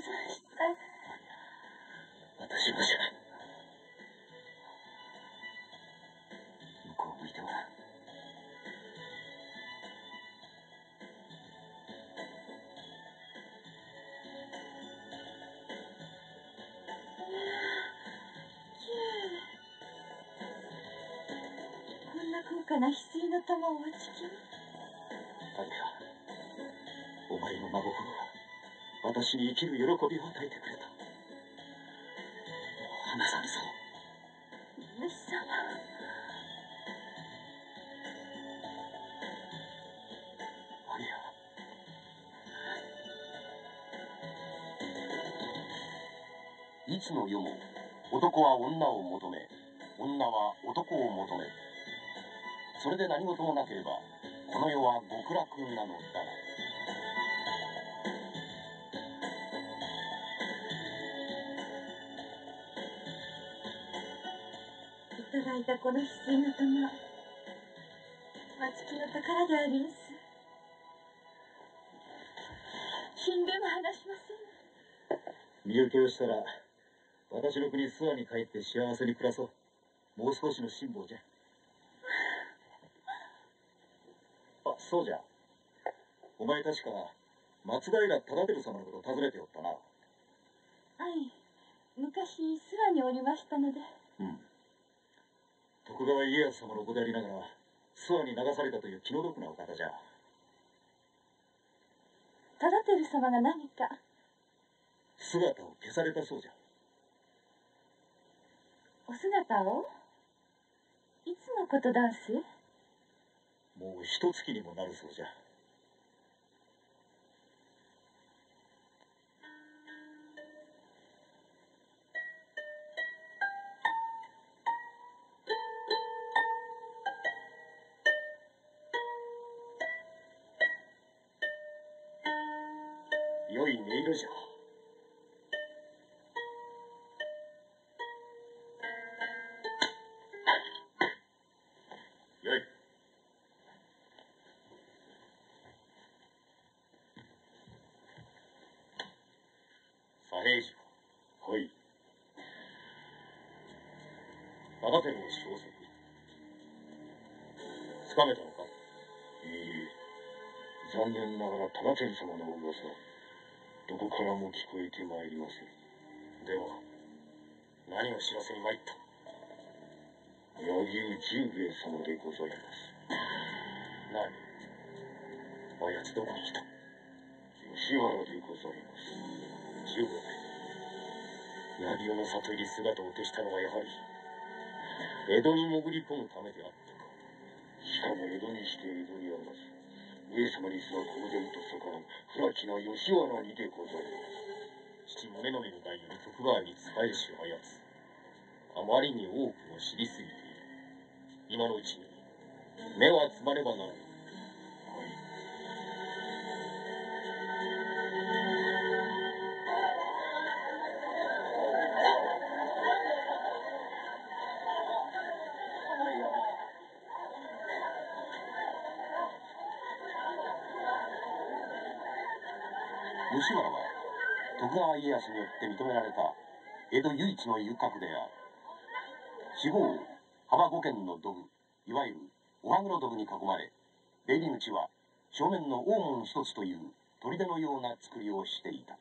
私のじゃない。向こう向いてごらん。こんな高価な翡翠の玉をお持ちきり。誰か、お前の真心が私に生きる喜びを与えてくれた。 花さんさん。虫様。マリア。いつの世も男は女を求め、女は男を求め。それで何事もなければ、この世は極楽なのだが。 いただいたこの翡翠の玉、松木の宝であります。死んでも離しません。身請けをしたら私の国諏訪に帰って幸せに暮らそう。もう少しの辛抱じゃ。あ、そうじゃ、お前確か松平忠輝様のことを尋ねておったな。はい、昔諏訪におりましたので。うん。 徳川家康様の子でありながら諏訪に流されたという気の毒なお方じゃ。忠輝様が何か姿を消されたそうじゃ。お姿をいつのことだんす。もう一月にもなるそうじゃ。良い音色じゃ。良い。左平次か。はい。忠輝の消息つかめたのか。いいえ、残念ながら忠輝様の噂は どこからも聞こえてまいりません。では何を知らせに参った。柳生十兵衛様でございます。何、あやつどこに来た。吉原でございます。十兵衛、柳生の里入り姿を消したのはやはり江戸に潜り込むためであったか。しかも江戸にして江戸にあります。 上様にすらこの伝とそこの不埒な吉原にでございます。父宗則の代より徳川に仕えしあやつ、あまりに多くを知りすぎている。今のうちに目はつまればならぬ。 吉原は徳川家康によって認められた江戸唯一の遊郭である。四方を幅5間の土偶、いわゆるお歯黒土偶に囲まれ、出入り口は正面の大門一つという砦のような造りをしていた。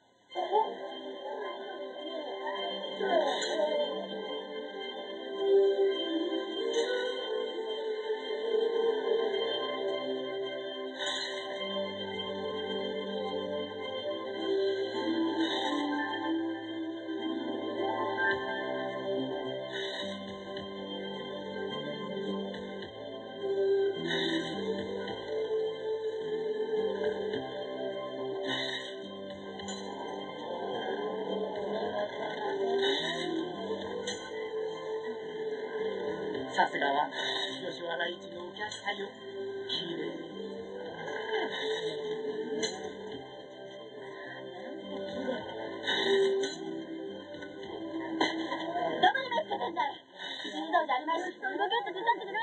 さすがは吉原一のお客さんよ。きれい。どこに待ってたんだい。どうじゃありません。戻ってくださいよ。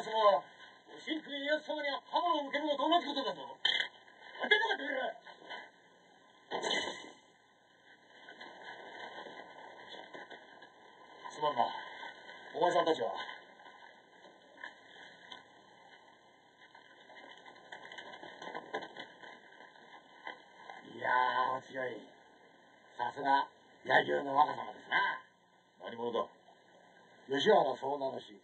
すまんな、お前さんたちは。いやー、お強い。さすが柳生の若様ですな。何者だ？吉原総名主、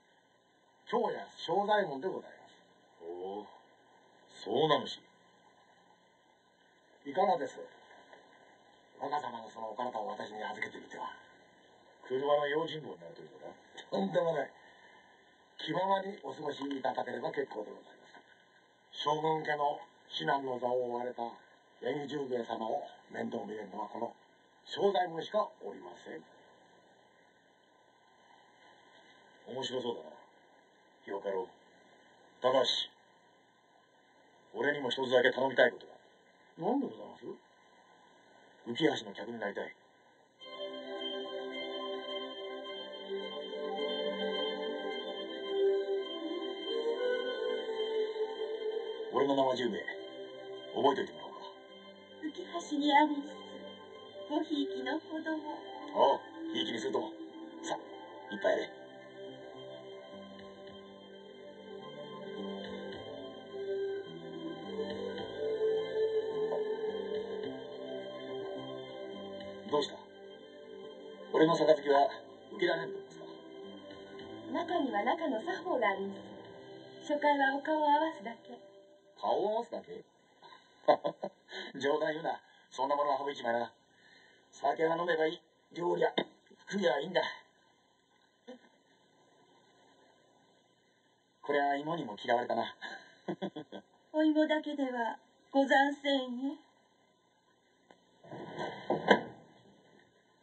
京屋正左衛門でございます。おお、総名主。いかがです？若様のそのお体を私に預けてみては。車の用心棒になるというのか。とんでもない。気ままにお過ごしいただければ結構でございます。将軍家の指南の座を追われた八木重兵衛様を面倒見れるのはこの正左衛門しかおりません。面白そうだな。ひよかろう。高橋、俺にも一つだけ頼みたいことが。何でございます？浮橋の客になりたい。俺の名は10名、覚えておいてもらおうか。浮橋にありつつごひいきのほども。おう、ひいきにするとも。さあ、いっぱいやれ。どうした？俺の杯は受けられるんですか？中には中の作法があります。初回はお顔を合わすだけ。顔を合わすだけ冗談言うな。そんなものは省いちまいな。酒は飲めばいい。料理は食えばいいんだ。これは芋にも嫌われたなお芋だけではござんせんね。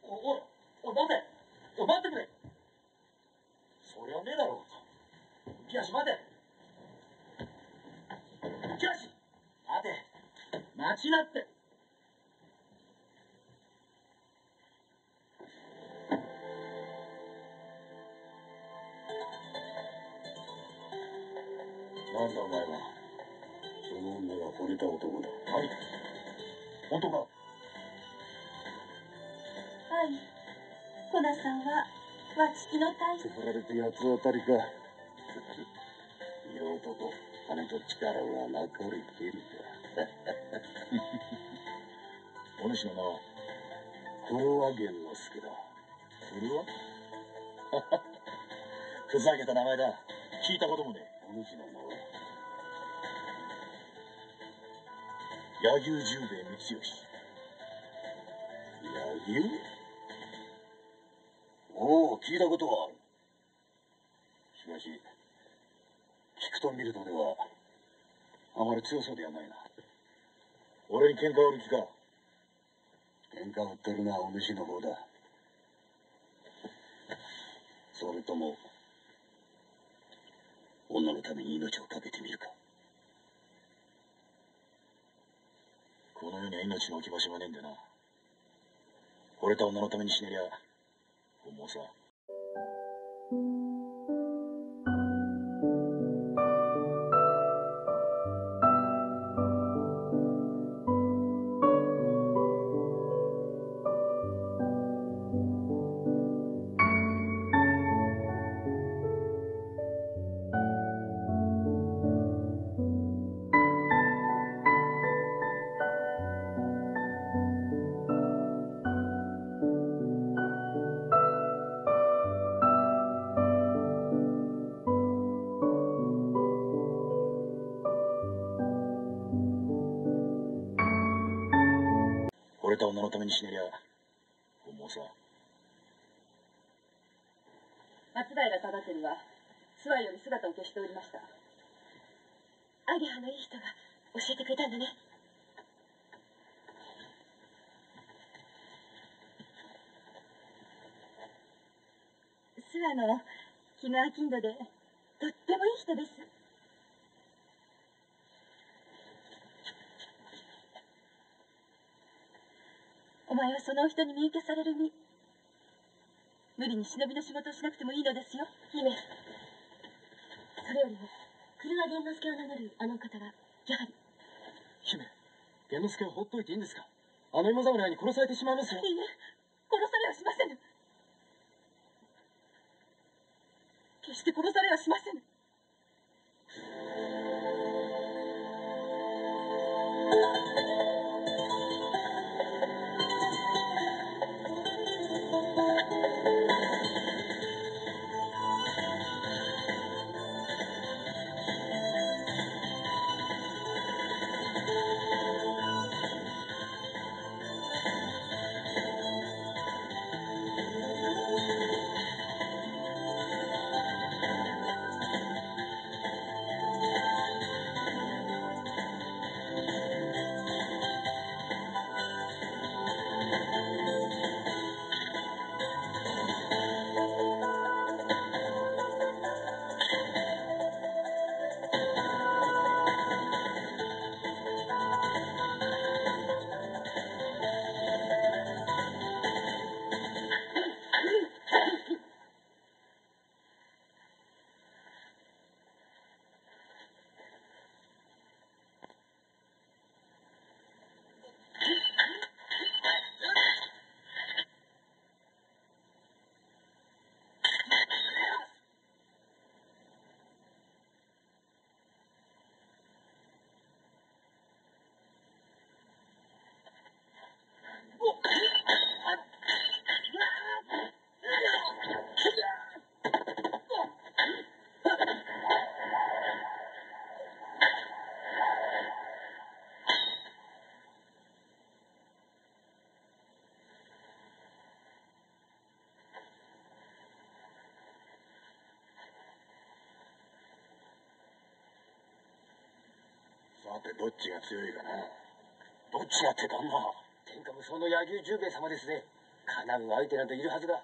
おい、待て。お、待ってくれ。そりゃねえだろう。浮橋、待て。浮橋、待て。待ちなって。なんだお前は。その女が惚れた男だ。はい、本当か。はい、コナさんはわちきの大将。振られて八つ当たりかいい男。金と力はなくれているかお主の名は黒和源之助だ。黒和ふざけた名前だ。聞いたこともねえ。お主の名は柳生十兵衛光義。柳生？おお、聞いたことはある。しかし聞くと見るとではあまり強そうではないな。俺に喧嘩を売る気か。喧嘩を売ってるのはお主の方だそれとも女のために命を懸けてみるか。この世には命の置き場所がねえんだな。惚れた女のために死ねりゃ本望さ。惚れた女のために死ねりゃ本望さ。松平忠照は諏訪より姿を消しておりました。アゲハのいい人が教えてくれたんだね。諏訪の日野商人でとってもいい人です。お前はそのお人に見受けされる身。無理に忍びの仕事をしなくてもいいのですよ姫。それよりも黒は玄之介を名乗るあの方がやはり。姫、玄之介を放っておいていいんですか？あの芋侍に殺されてしまいますよ。いいえ、殺されはしませぬ。決して殺されはしませぬ。さてどっちが強いかな。どっちがって旦那、天下無双の柳生十兵衛様ですね。かなう相手などいるはずが。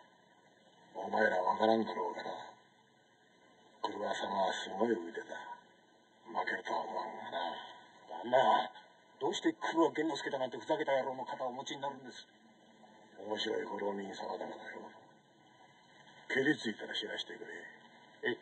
お前らわからんだろうがな。黒羽様はすごい腕だ。負けるとは思わんがな。旦那、どうして黒羽源之助だなんてふざけた野郎の肩をお持ちになるんです。面白いご浪人様だからよ。蹴りついたら知らしてくれ。えっ。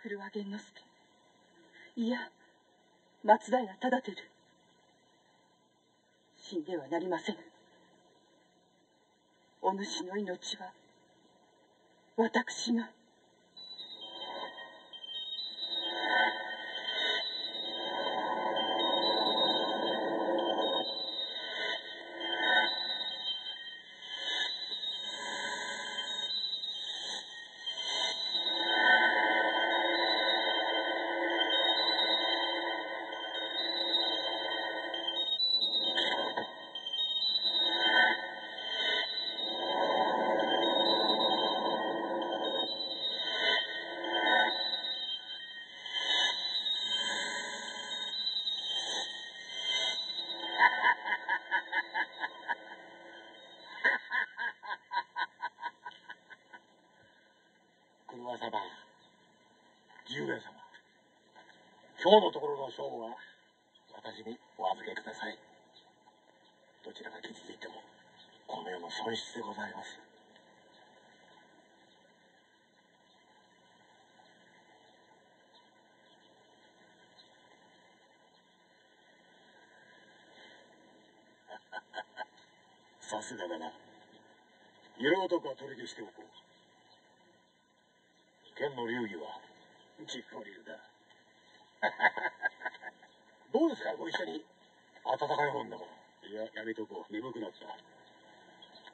黒羽源之助、いや松平忠輝、死んではなりませぬ。お主の命は私が。今日のところの勝負は私にお預けください。どちらが傷ついてもこの世の損失でございます。さすがだな。色男は取り消しておこう。剣の流儀は実行流だ。どうですか、ご一緒に。温かいもんだもん。いや、やめとこう。眠くなった。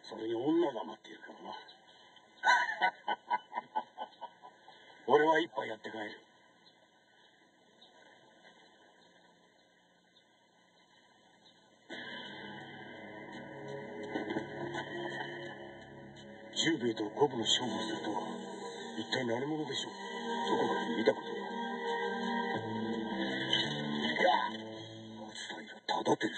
それに女が待っているからな。俺は一杯やって帰る。十兵衛と五分の勝負をするとは一体何者でしょう。どこかで見たことが。松平忠輝様、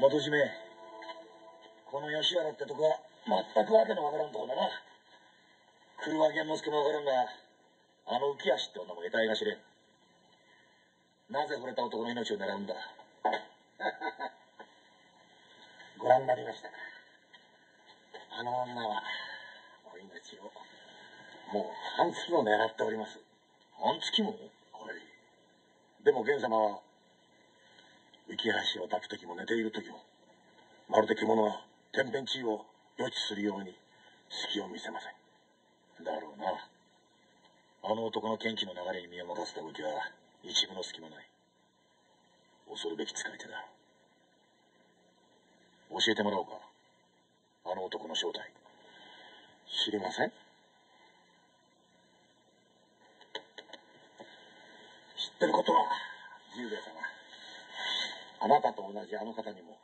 元締め、この吉原ってとこは全くわけのわからんとこだな。黒羽源之助もわからんが、あの浮足って女も得体が知れん。なぜ惚れた男の命を狙うんだ？ご覧になりましたか。あの女はお命をもう半月も狙っております。半月も？はい。でも源様は浮橋を焚く時も寝ている時も、まるで獣が天変地異を予知するように隙を見せません。だろうな。あの男の剣気の流れに身を任せた動きは一分の隙もない。恐るべき使い手だ。教えてもらおうか、あの男の正体。知りません。知ってることは十兵衛様、あなたと同じあの方にも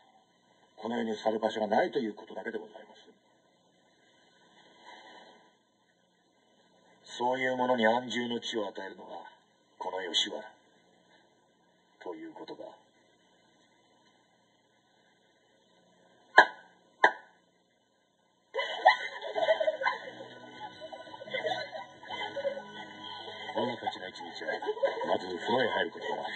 この世に去る場所がないということだけでございます。そういうものに安住の地を与えるのがこの吉原ということだ。このたちの一日はまず風呂へ入ることから始まる。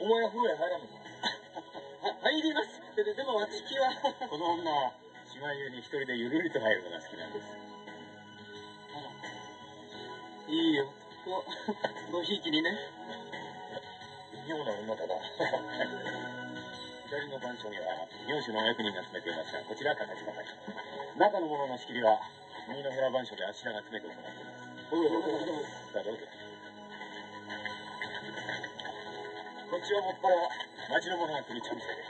お前は風呂へ入らんのか？入りますって。でも私はこの女は島湯に一人でゆるりと入るのが好きなんです。あら、いい男ごひいきにね。妙な女だな。左の番所には名手の役人が詰めていますが、こちらは形ばかり。中のものの仕切りは右の村番所であちらが詰めて行っています。さあどうぞ。こっちはもっぱら町の者が来るチャンスだよ。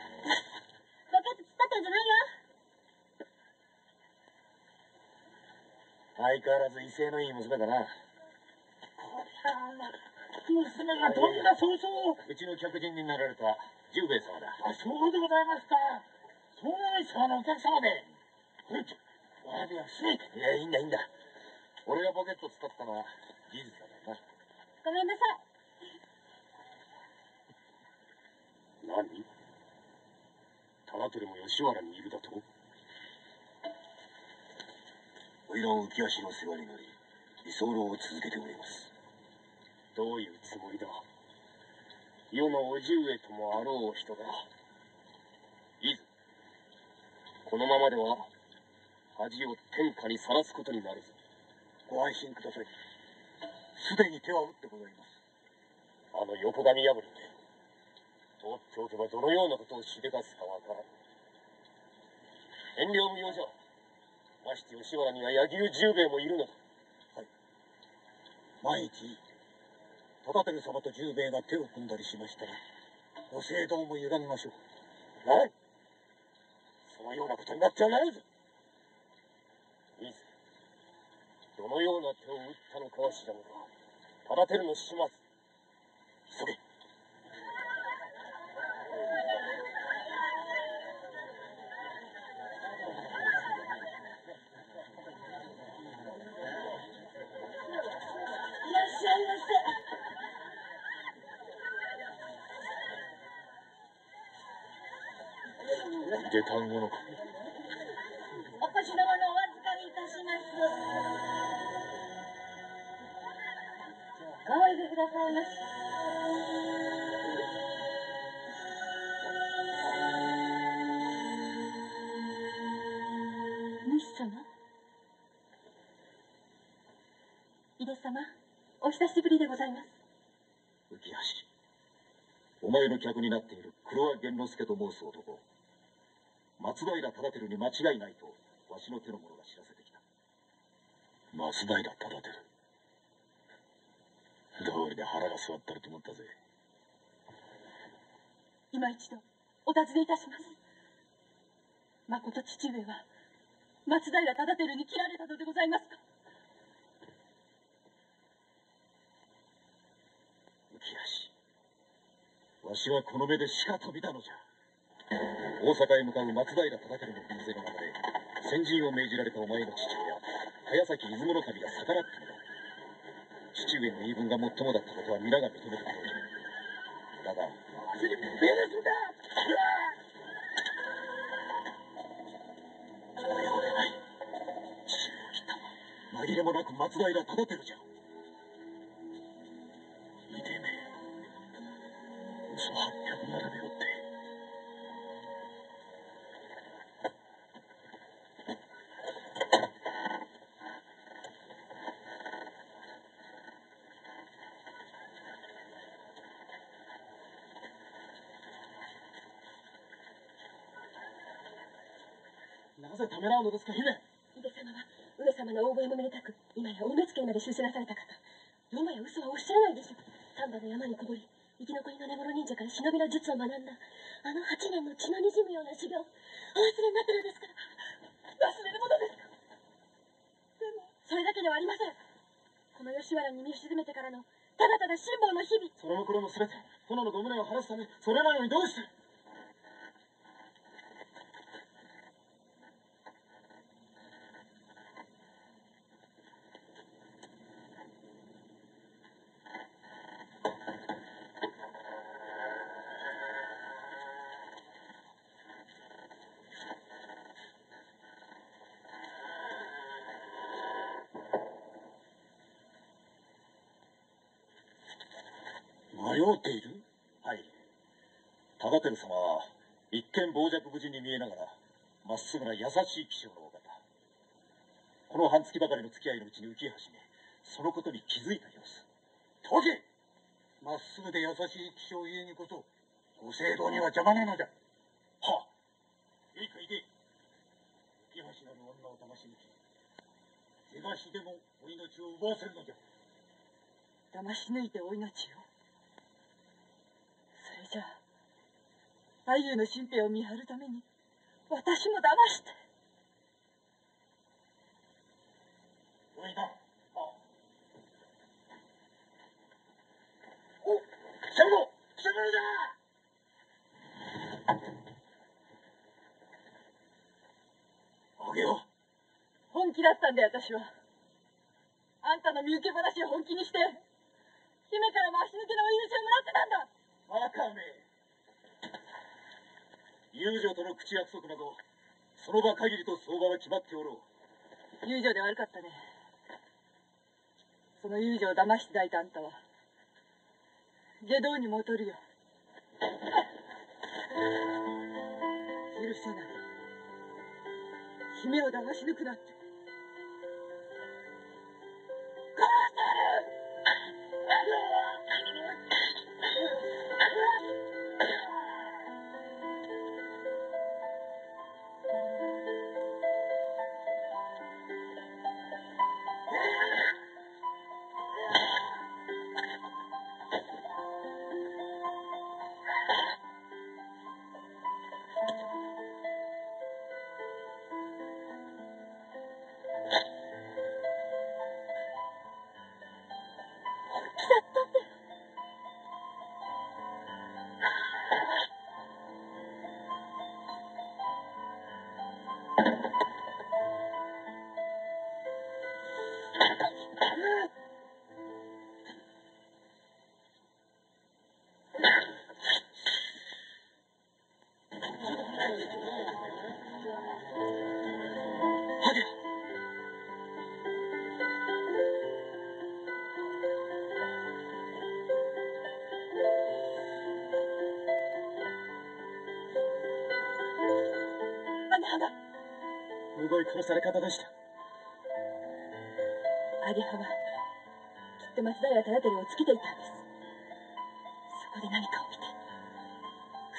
バカと突っ張ったんじゃないよ。相変わらず威勢のいい娘だな。こりゃあ娘がどんな早々を。うちの客人になられた十兵衛様だ。あ、そうでございますか。そうなんですか、あのお客様で。うん、わびはすい。いや、いいんだいいんだ。俺がポケット使ったのは事実だからな。ごめんなさい。何？玉取も吉原にいるだと？おいら浮き足の世話になり居候を続けております。どういうつもりだ？世の叔父上ともあろう人だ。いず、このままでは恥を天下にさらすことになるぞ。ご安心ください。すでに手は打ってございます。あの横髪破りで放っておけばどのようなことをしでかすかわからん。遠慮無用じゃ。まして吉原には柳生十兵衛もいるのだ。はい。万一忠輝様と十兵衛が手を組んだりしましたら、ご正道も歪みましょう。はい。そのようなことになってはならず。いず、どのような手を打ったのかは知らぬが、忠輝の始末急げ。出たものか。お腰のものをお預かりいたします。おいでくださいまし。主様、井出様、お久しぶりでございます。浮橋、お前の客になっている黒羽源之助と申す男、松平忠輝に間違いないとわしの手の者が知らせてきた。松平忠輝、どうりで腹が据わったりと思ったぜ。今一度お尋ねいたします。まこと父上は松平忠輝に斬られたのでございますか？浮足、わしはこの目でしか飛びたのじゃ。大阪へ向かう松平忠輝の軍勢の中で先陣を命じられたお前の父親早崎出雲守が逆らったのだ。父上の言い分が最もだったことは皆が認めてくれる。だが紛れもなく松平忠輝じゃ。見てねえ、嘘800並べおってなぜためらうのですか、姫。姫様は上様の応募にめでたく、今や大野家まで出世なされた方。今や嘘はおっしゃらないでしょう。丹波の山にこもり、生き残りの根室忍者から忍びの術を学んだ、あの8年の血のにじむような修行、お忘れになってるんですから。忘れるものですか。でもそれだけではありません。この吉原に身を沈めてからのただただ辛抱の日々、それもこれも全て殿のご無礼を晴らすため。それなのにどうして。迷っている。はい、忠輝様は一見傍若無人に見えながらまっすぐな優しい気性のお方。この半月ばかりの付き合いのうちに浮き始め、そのことに気づいた様子。とけ、まっすぐで優しい気性ゆえにこそご政道には邪魔なのじゃ。はっ、いいか、いけ。浮橋なる女を騙し抜き、せがしでもお命を奪わせるのじゃ。騙し抜いてお命を。じゃあ愛友の身辺を見張るために私も騙して。おいだ、おっ、貴様だ。あげよ。本気だったんだよ、私は。あんたの身請け話を本気にして姫からも足抜けのお許しをもらってたんだ。バカめ、遊女との口約束などその場限りと相場は決まっておろう。遊女で悪かったね。その遊女を騙して抱いたあんたは外道に戻るよ。許さない。姫を騙し抜くなって。すごい殺され方でした。アゲハはきっと松平忠輝をつけていたんです。そこで何かを見て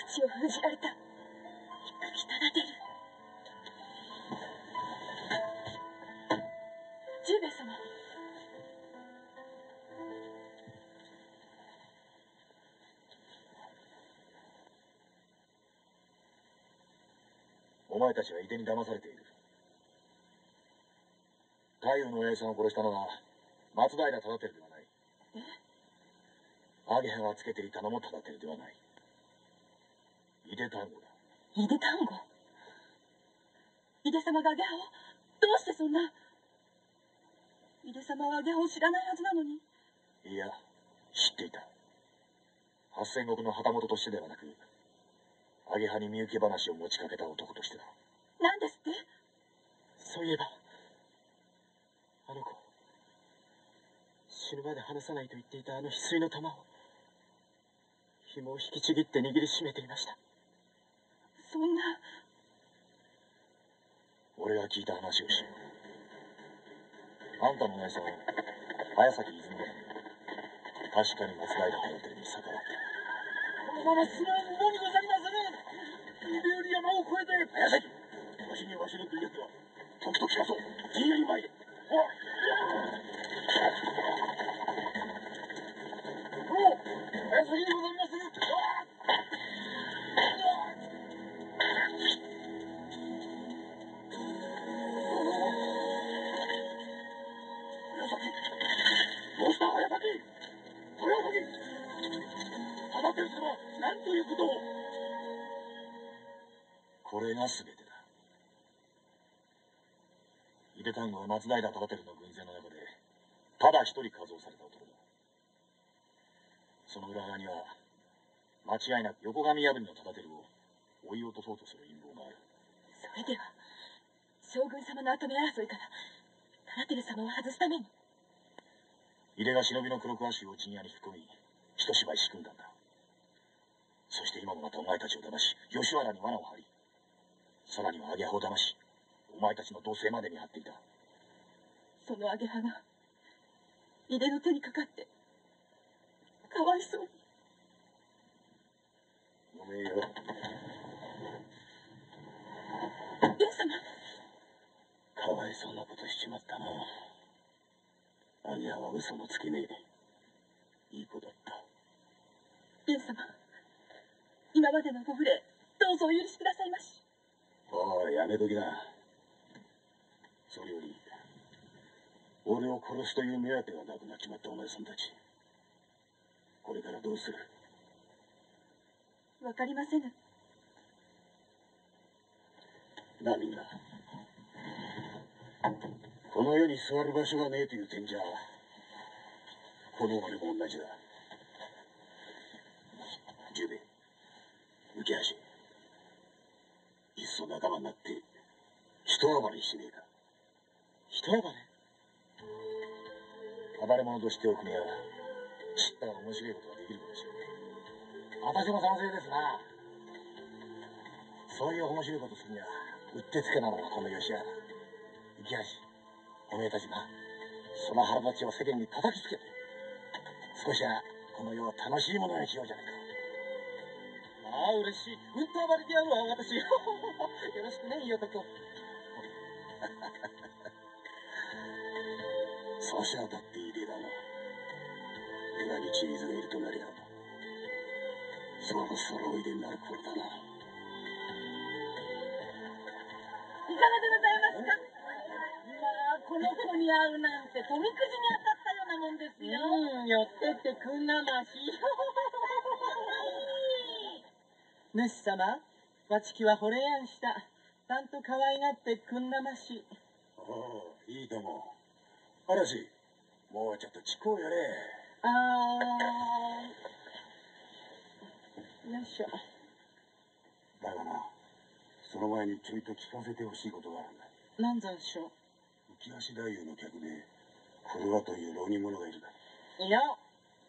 口を封じられた。びっくりした忠輝。十兵衛様、お前たちは井手に騙されている。太陽の親父さんを殺したのは松平忠輝ではない。アゲハがつけていたのも忠輝ではない。井手丹後だ。井手丹後？井手様がアゲハを？どうしてそんな。井手様はアゲハを知らないはずなのに。いや、知っていた。八千石の旗本としてではなく、アゲハに身請け話を持ちかけた男としてだ。何ですって？そういえばあの子、死ぬまで離さないと言っていたあの翡翠の玉を紐を引きちぎって握りしめていました。そんな。俺が聞いた話をしよう。あんたの姉さんは早崎泉子さん、確かに松平忠輝に逆らった。このまま進めるのにございまする。指折り山を越えて早崎、わしにわしのというやつはときときかそう。陣営に参れ。お早崎にございまする。これが全てだ。井手丹後は松平忠輝の軍勢の中でただ一人加増された男だ。その裏側には間違いなく横上破りの忠輝を追い落とそうとする陰謀がある。それでは将軍様の跡目争いから忠輝様を外すために井手が忍びの黒桑衆を陣屋に引き込み一芝居仕組んだんだ。そして今もまたお前たちを騙し、吉原に罠を張り、さらにはアゲハを騙し、お前たちの同棲までに張っていた。そのアゲハが井手の手にかかってかわいそうに。ごめんよ。殿様、かわいそうなことしちまったな。アゲハは嘘もつけねえ。いい子だった。殿様、今までのご無礼、どうぞお許しくださいまし。おい、やめときな。それより、俺を殺すという目当てがなくなっちまったお前さんたち、これからどうする？わかりませぬ。なあみんな、この世に座る場所がねえという点じゃ、この俺も同じだ。十兵衛、浮橋、いっそ仲間になって一暴れしねえか。一暴れ？暴れ者としておくには知ったら面白いことができるかもしれない。私も賛成ですな。そういう面白いことするにはうってつけなのがこの吉原。浮橋、おめえたちな、その腹立ちを世間に叩きつけて少しはこの世を楽しいものにしようじゃないか。ああ、嬉しい。うんと暴れてやるわ、私。よろしくね、いい男。さしあたっていい例だな。裏にチーズがいるとなりゃ、そろそろおいでになる頃だな。いかがでございますか？まあ、この子に会うなんて、おみくじに当たったようなもんですよ。寄ってってくんなまし。主様、わちきは惚れやんした。なんと可愛がってくんなまし。おお、いいとも。嵐、もうちょっとちこうやれ。よいしょ。だがな、その前にちょいと聞かせてほしいことがあるんだ。なんぞでしょう。浮橋太夫の客で、古輪という浪人者がいるだ。いや、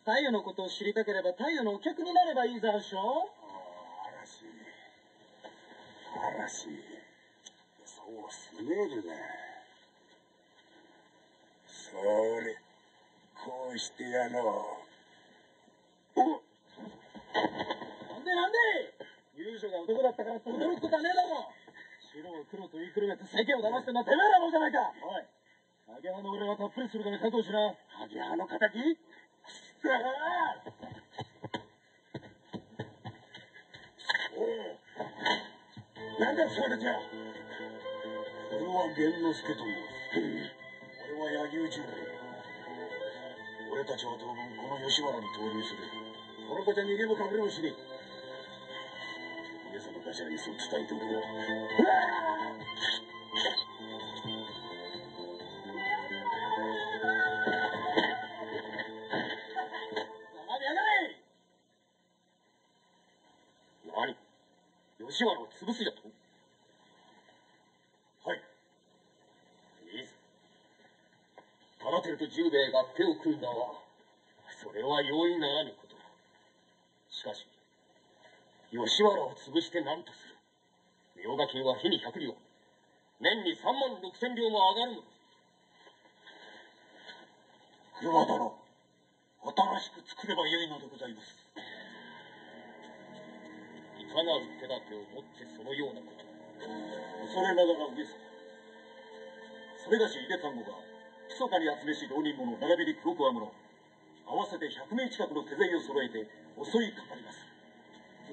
太夫のことを知りたければ太夫のお客になればいいざんしょ。嵐、そうすねるな。それ、こうしてやろう。なんでなんで勇者が男だったからって驚くことはねえだろ。白を黒と言いくるめて世間を騙してんのはてめえらのじゃないか。おい、アゲハの俺はたっぷりするから加藤しな。アゲハの仇？おう。なんだそれじゃ。俺は玄之介という俺は柳生一郎。俺たちは当分この吉原に投入する。この子じゃ逃げも隠れもしねえ。上様頭にそう伝えておくれよ。吉原を潰すやと。はい。いいぞ。忠輝と十兵衛が手を組んだは、それは容易ならぬことだ。しかし、吉原を潰して何とする。冥加金は日に100両、年に3万6千両も上がるのです。黒田殿、新しく作ればよいのでございます。いかなる手立てを持ってそのようなこと。恐れながら上様、それがし井出丹後が密かに集めし浪人者並びに黒桑村合わせて100名近くの手勢を揃えて襲いかかります。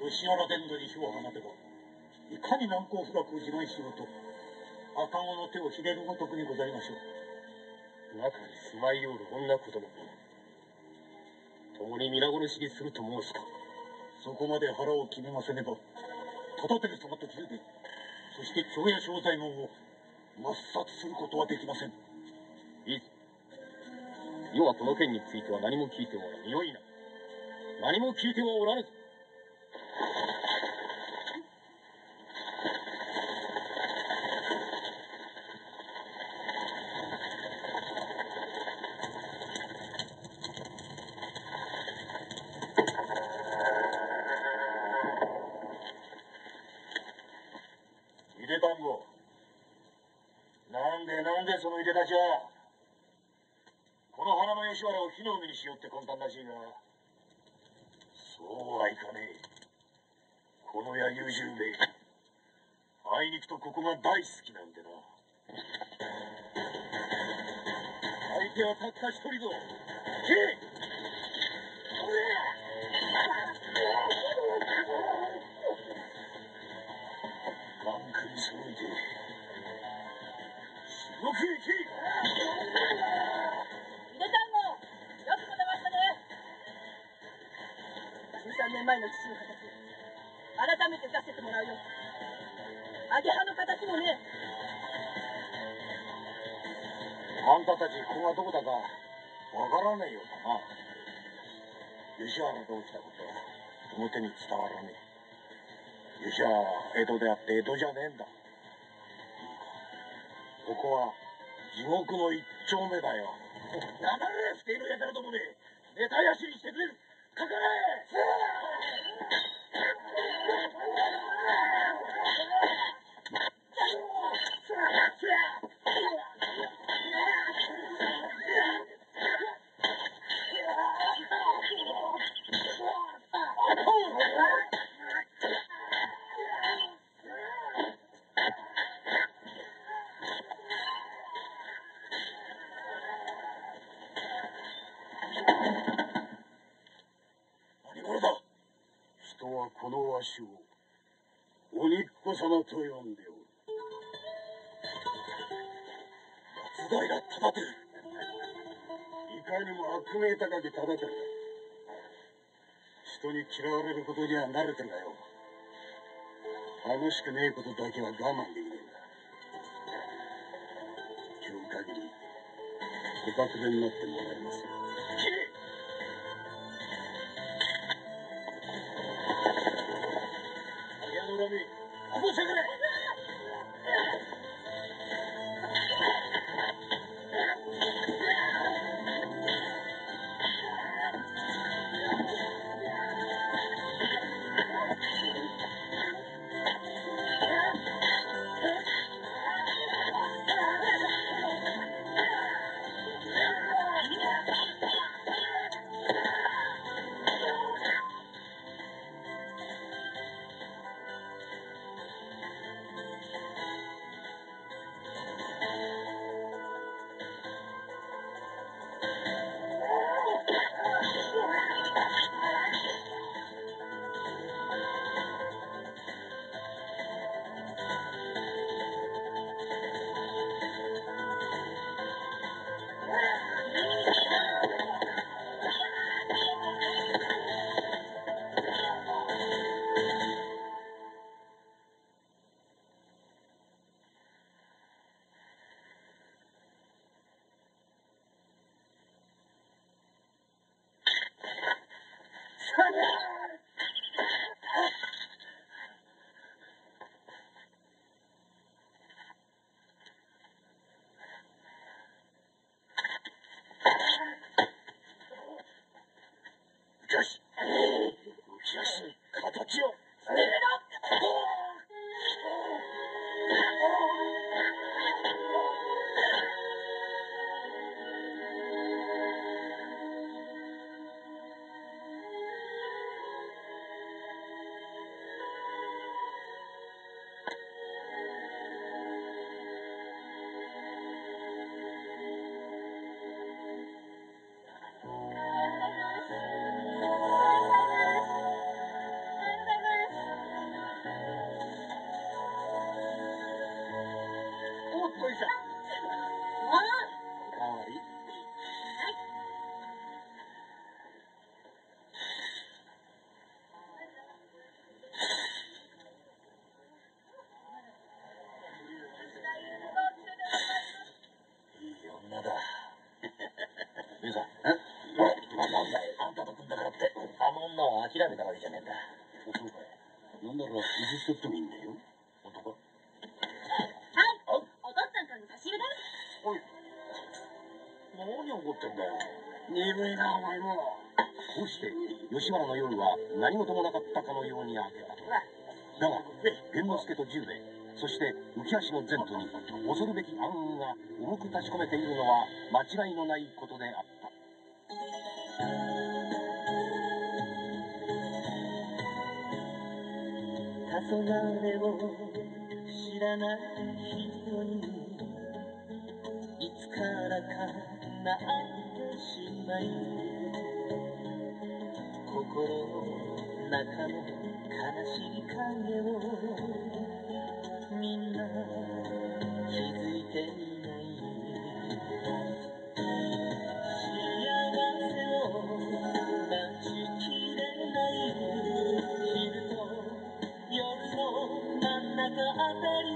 吉原伝土に火を放てば、いかに難攻不落を自慢しろと赤子の手をひねるごとくにございましょう。中に住まいよる女子供共に皆殺しにすると申すか。そこまで腹を決めませねば、忠輝様と十兵衛、そして京谷庄左衛門を抹殺することはできません。いいぞ。余はこの件については何も聞いてはおらぬ。よいな。何も聞いてはおらぬ。この花の吉原を火の海にしようって魂胆らしいが、そうはいかねえ。この柳生十兵衛、あいにくとここが大好きなんでな。相手はたった一人ぞ。眼下に揃えて白くいけ。前の騎士の形、改めて出せてもらうよ。アゲハの形もね。あんたたちここがどこだかわからないようだな。吉原と起きたことは表に伝わらねえ。吉原は江戸であって江戸じゃねえんだ。ここは地獄の一丁目だよ。黙れ、不正のやたらどもでネタやしにしてくれる。かかれ。このわしをお肉子様と呼んでおる。松平忠輝、いかにも悪名高き忠輝。人に嫌われることには慣れてるがよ、楽しくねえことだけは我慢できねえんだ。今日限りご覚悟になってもらいますよ。諦めたわけじゃねえんだ。そうかい。なんだろう、水取ってもいいんだよ。本当か？はい。お父さんからの差し入れだよ。おい。何怒ってんだよ。鈍いな、お前も。こうして、吉原の夜は何事もなかったかのように明けた。だが、玄之介と十兵衛、そして浮橋の前途に恐るべき暗雲が重く立ち込めているのは間違いのないことであった。黄昏を知らない人にいつからか泣いてしまい心の中の悲しい影をみんな気づいていない幸せを待ちきれない夜の真ん中あたり